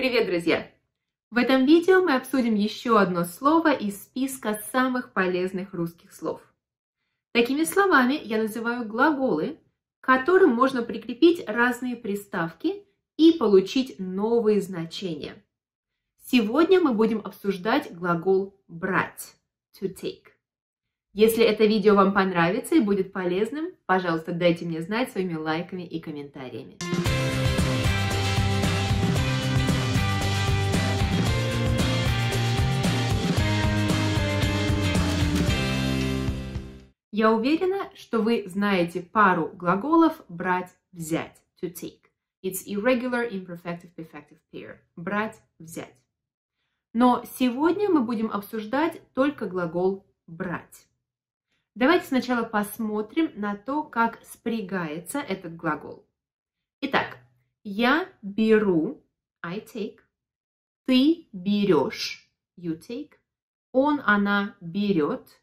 Привет, друзья! В этом видео мы обсудим еще одно слово из списка самых полезных русских слов. Такими словами я называю глаголы, к которым можно прикрепить разные приставки и получить новые значения. Сегодня мы будем обсуждать глагол брать, to take. Если это видео вам понравится и будет полезным, пожалуйста, дайте мне знать своими лайками и комментариями. Я уверена, что вы знаете пару глаголов брать, взять, to take. It's irregular, imperfective, perfective pair. Брать, взять. Но сегодня мы будем обсуждать только глагол брать. Давайте сначала посмотрим на то, как спрягается этот глагол. Итак, я беру, I take, ты берешь, you take, он, она берет,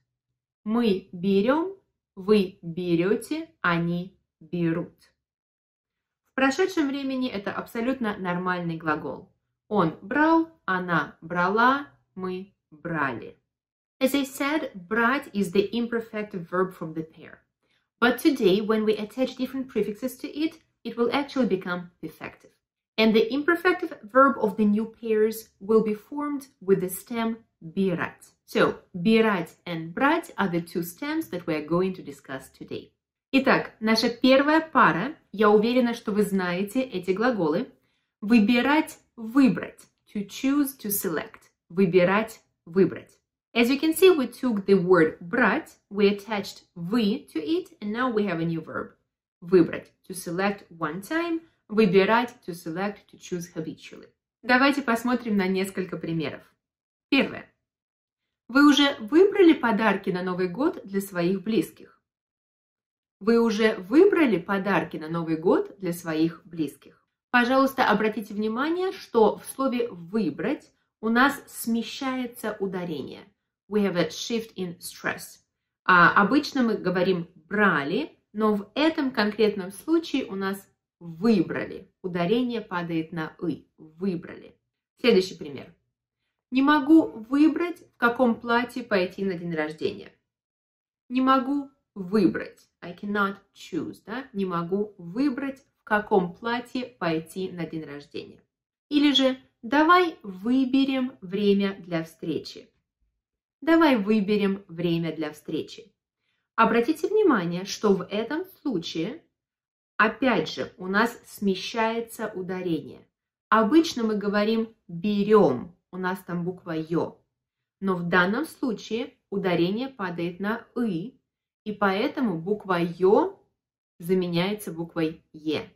мы берем, вы берете, они берут. В прошедшем времени это абсолютно нормальный глагол. Он брал, она брала, мы брали. As I said, брать is the imperfective verb from the pair. But today, when we attach different prefixes to it, it will actually become perfective. And the imperfective verb of the new pairs will be formed with the stem бирать. So, бирать and брать are the two stems that we are going to discuss today. Итак, наша первая пара. Я уверена, что вы знаете эти глаголы. Выбирать, выбрать. To choose, to select. Выбирать, выбрать. As you can see, we took the word брать, we attached вы to it, and now we have a new verb. Выбрать, to select one time. Выбирать, to select, to choose habitually. Давайте посмотрим на несколько примеров. Первое. Вы уже выбрали подарки на Новый год для своих близких? Вы уже выбрали подарки на Новый год для своих близких? Пожалуйста, обратите внимание, что в слове «выбрать» у нас смещается ударение. We have a shift in stress. Обычно мы говорим «брали», но в этом конкретном случае у нас «выбрали». Ударение падает на «ы». Выбрали. Следующий пример. Не могу выбрать, в каком платье пойти на день рождения. Не могу выбрать. I cannot choose. Да? Не могу выбрать, в каком платье пойти на день рождения. Или же давай выберем время для встречи. Давай выберем время для встречи. Обратите внимание, что в этом случае, опять же, у нас смещается ударение. Обычно мы говорим «берем». У нас там буква «ё». Но в данном случае ударение падает на «ы», и поэтому буква «ё» заменяется буквой «е».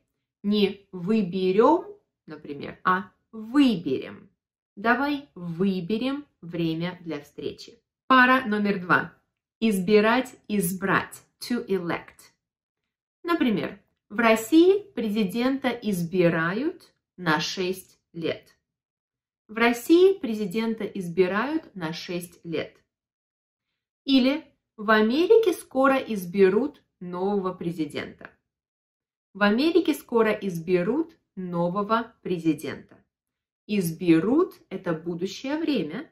Не «выберем», например, а «выберем». Давай выберем время для встречи. Пара номер два. Избирать, избрать. To elect. Например, в России президента избирают на 6 лет. В России президента избирают на 6 лет. Или в Америке скоро изберут нового президента. В Америке скоро изберут нового президента. Изберут – это будущее время,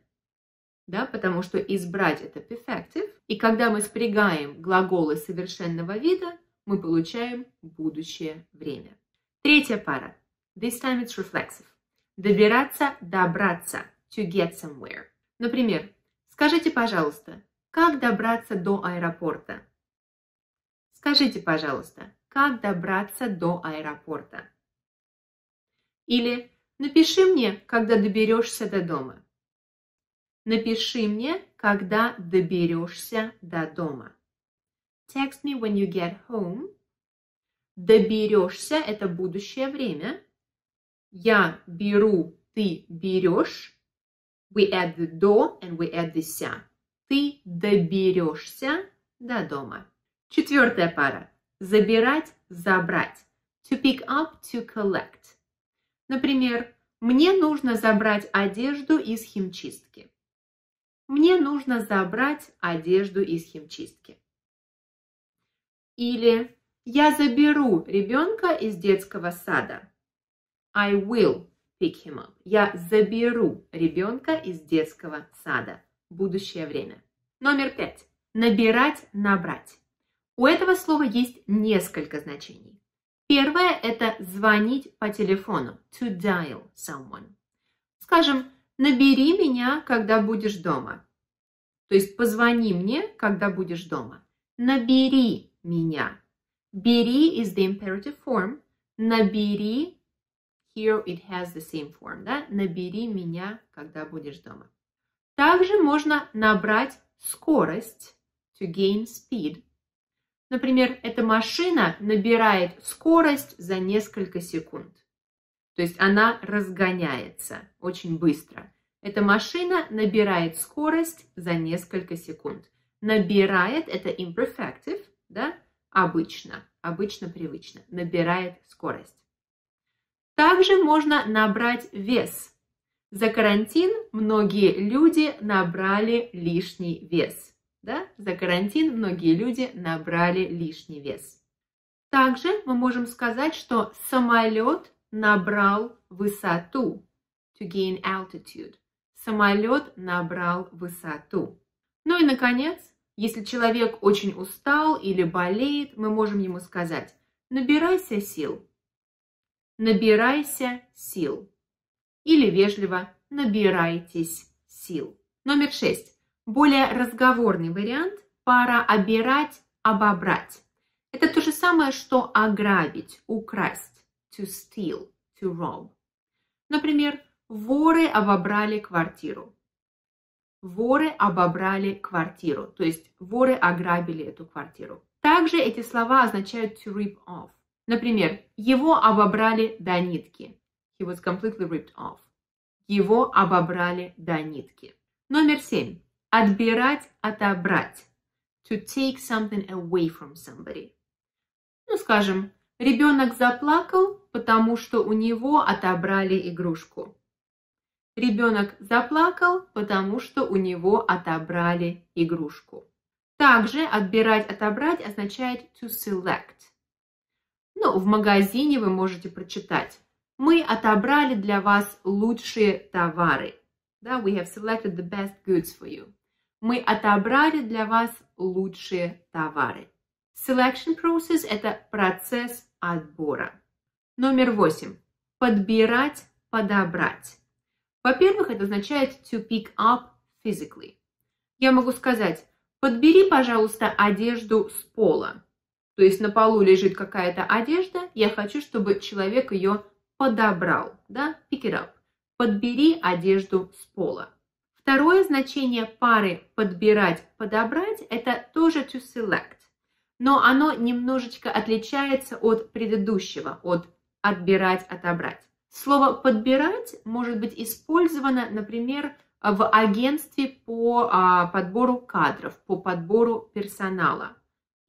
да, потому что избрать – это perfective. И когда мы спрягаем глаголы совершенного вида, мы получаем будущее время. Третья пара. This time it's reflexive. Добираться, добраться, to get somewhere. Например, скажите, пожалуйста, как добраться до аэропорта? Скажите, пожалуйста, как добраться до аэропорта? Или напиши мне, когда доберешься до дома. Напиши мне, когда доберешься до дома. Text me when you get home. Доберешься – это будущее время. Я беру, ты берешь. We add the до and we add the ся. Ты доберешься до дома. Четвертая пара. Забирать, забрать. To pick up, to collect. Например, мне нужно забрать одежду из химчистки. Мне нужно забрать одежду из химчистки. Или я заберу ребенка из детского сада. I will pick him up. Я заберу ребенка из детского сада. Будущее время. Номер 5. Набирать, набрать. У этого слова есть несколько значений. Первое – это звонить по телефону. To dial someone. Скажем, набери меня, когда будешь дома. То есть позвони мне, когда будешь дома. Набери меня. Бери is the imperative form. Набери. Here it has the same form. Да? Набери меня, когда будешь дома. Также можно набрать скорость. To gain speed. Например, эта машина набирает скорость за несколько секунд. То есть она разгоняется очень быстро. Эта машина набирает скорость за несколько секунд. Набирает – это imperfective, да? Обычно, привычно. Набирает скорость. Также можно набрать вес. За карантин многие люди набрали лишний вес. Да? За карантин многие люди набрали лишний вес. Также мы можем сказать, что самолет набрал высоту. To gain altitude. Самолет набрал высоту. Ну и, наконец, если человек очень устал или болеет, мы можем ему сказать: набирайся сил. Набирайся сил. Или вежливо: набирайтесь сил. Номер 6. Более разговорный вариант – пара обирать, обобрать. Это то же самое, что ограбить, украсть. To steal, to rob. Например, воры обобрали квартиру. Воры обобрали квартиру, то есть воры ограбили эту квартиру. Также эти слова означают to rip off. Например, его обобрали до нитки. He was completely ripped off. Его обобрали до нитки. Номер 7. Отбирать, отобрать. To take something away from somebody. Ну, скажем, ребенок заплакал, потому что у него отобрали игрушку. Ребенок заплакал, потому что у него отобрали игрушку. Также отбирать, отобрать означает to select. Ну, в магазине вы можете прочитать: мы отобрали для вас лучшие товары. Да, we have selected the best goods for you. Мы отобрали для вас лучшие товары. Selection process – это процесс отбора. Номер 8. Подбирать, подобрать. Во-первых, это означает to pick up physically. Я могу сказать: подбери, пожалуйста, одежду с пола. То есть на полу лежит какая-то одежда, я хочу, чтобы человек ее подобрал. Да? Pick it up. Подбери одежду с пола. Второе значение пары подбирать, подобрать – это тоже to select. Но оно немножечко отличается от предыдущего, от отбирать, отобрать. Слово «подбирать» может быть использовано, например, в агентстве по подбору кадров, по подбору персонала.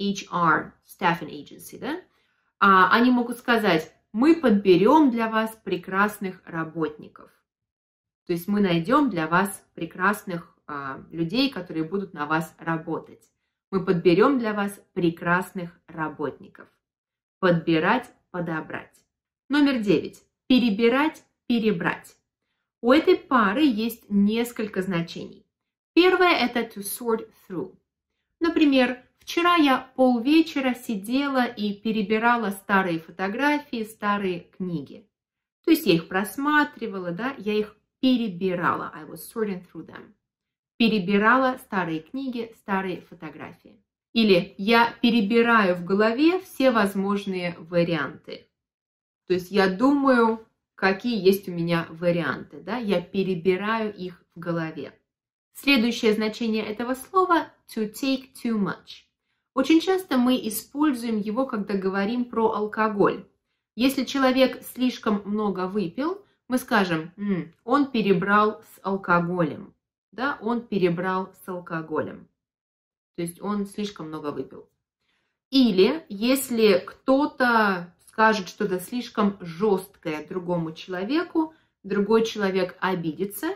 HR, Staffing Agency, да? Они могут сказать: мы подберем для вас прекрасных работников. То есть мы найдем для вас прекрасных людей, которые будут на вас работать. Мы подберем для вас прекрасных работников. Подбирать, подобрать. Номер 9. Перебирать, перебрать. У этой пары есть несколько значений. Первое – это to sort through. Например, вчера я полвечера сидела и перебирала старые фотографии, старые книги. То есть я их просматривала, да, я их перебирала. I was sorting through them. Перебирала старые книги, старые фотографии. Или я перебираю в голове все возможные варианты. То есть я думаю, какие есть у меня варианты, да? Я перебираю их в голове. Следующее значение этого слова – to take too much. Очень часто мы используем его, когда говорим про алкоголь. Если человек слишком много выпил, мы скажем: он перебрал с алкоголем. Да, он перебрал с алкоголем. То есть он слишком много выпил. Или если кто-то скажет что-то слишком жесткое другому человеку, другой человек обидится,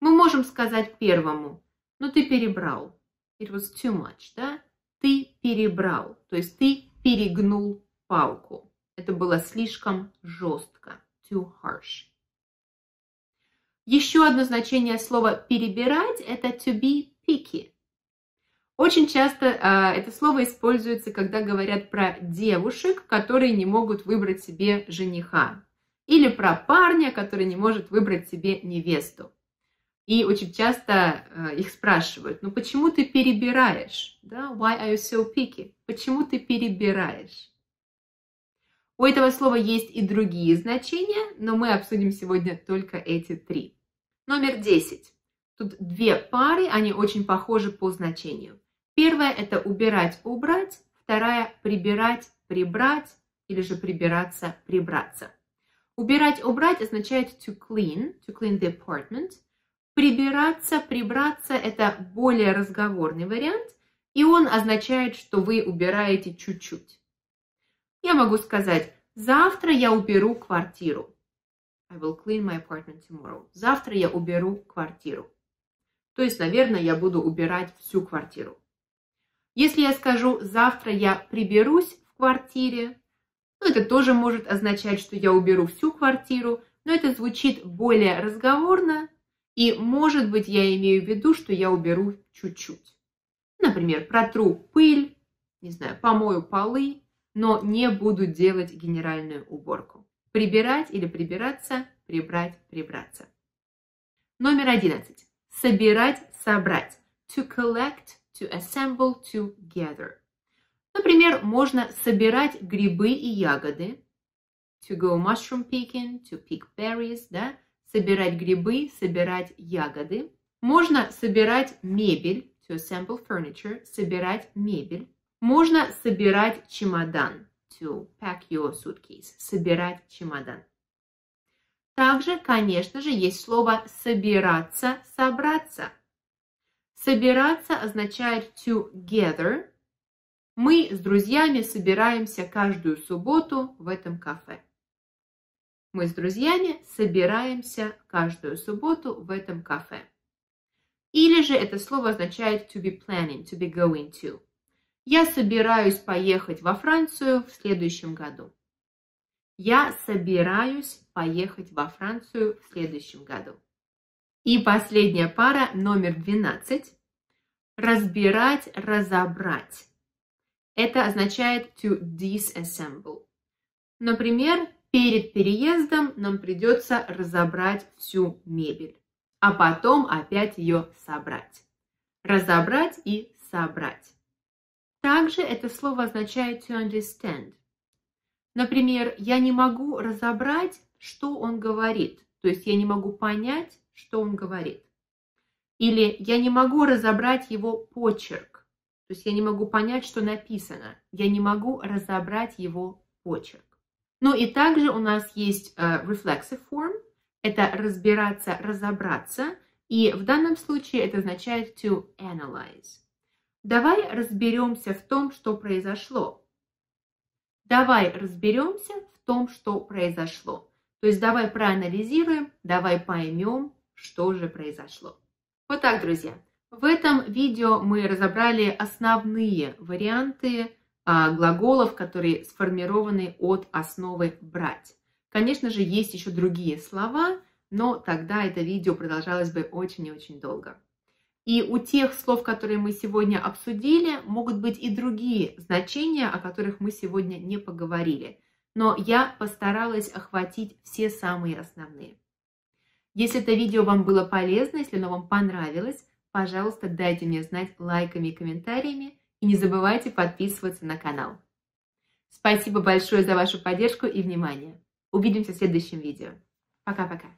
мы можем сказать первому: ну ты перебрал. It was too much, да? Ты перебрал, то есть ты перегнул палку. Это было слишком жестко. Too harsh. Еще одно значение слова «перебирать» – это to be picky. Очень часто это слово используется, когда говорят про девушек, которые не могут выбрать себе жениха, или про парня, который не может выбрать себе невесту. И очень часто их спрашивают: ну почему ты перебираешь? Да? Why are you so picky? Почему ты перебираешь? У этого слова есть и другие значения, но мы обсудим сегодня только эти три. Номер 10. Тут две пары, они очень похожи по значению. Первая – это убирать, убрать. Вторая – прибирать, прибрать. Или же прибираться, прибраться. Убирать, убрать означает to clean the apartment. Прибираться, прибраться – это более разговорный вариант, и он означает, что вы убираете чуть-чуть. Я могу сказать: завтра я уберу квартиру. I will clean my apartment tomorrow. Завтра я уберу квартиру. То есть, наверное, я буду убирать всю квартиру. Если я скажу: завтра я приберусь в квартире, ну, это тоже может означать, что я уберу всю квартиру, но это звучит более разговорно, и, может быть, я имею в виду, что я уберу чуть-чуть. Например, протру пыль, не знаю, помою полы, но не буду делать генеральную уборку. Прибирать или прибираться, прибрать, прибраться. Номер 11. Собирать, собрать. To collect, to assemble, to gather. Например, можно собирать грибы и ягоды. To go mushroom picking, to pick berries, да? Собирать грибы, собирать ягоды. Можно собирать мебель, to assemble furniture, собирать мебель. Можно собирать чемодан, to pack your suitcase, собирать чемодан. Также, конечно же, есть слово собираться, собраться. Собираться означает to gather. Мы с друзьями собираемся каждую субботу в этом кафе. Мы с друзьями собираемся каждую субботу в этом кафе. Или же это слово означает to be planning, to be going to. Я собираюсь поехать во Францию в следующем году. Я собираюсь поехать во Францию в следующем году. И последняя пара, номер 12. Разбирать, разобрать. Это означает to disassemble. Например, перед переездом нам придется разобрать всю мебель, а потом опять ее собрать. Разобрать и собрать. Также это слово означает to understand. Например, я не могу разобрать, что он говорит. То есть я не могу понять, что он говорит. Или я не могу разобрать его почерк. То есть я не могу понять, что написано. Я не могу разобрать его почерк. Ну и также у нас есть reflexive form. Это разбираться, разобраться. И в данном случае это означает to analyze. Давай разберемся в том, что произошло. Давай разберемся в том, что произошло. То есть давай проанализируем, давай поймем, что же произошло. Вот так, друзья. В этом видео мы разобрали основные варианты глаголов, которые сформированы от основы брать. Конечно же, есть еще другие слова, но тогда это видео продолжалось бы очень и очень долго. И у тех слов, которые мы сегодня обсудили, могут быть и другие значения, о которых мы сегодня не поговорили. Но я постаралась охватить все самые основные. Если это видео вам было полезно, если оно вам понравилось, пожалуйста, дайте мне знать лайками и комментариями. И не забывайте подписываться на канал. Спасибо большое за вашу поддержку и внимание. Увидимся в следующем видео. Пока-пока.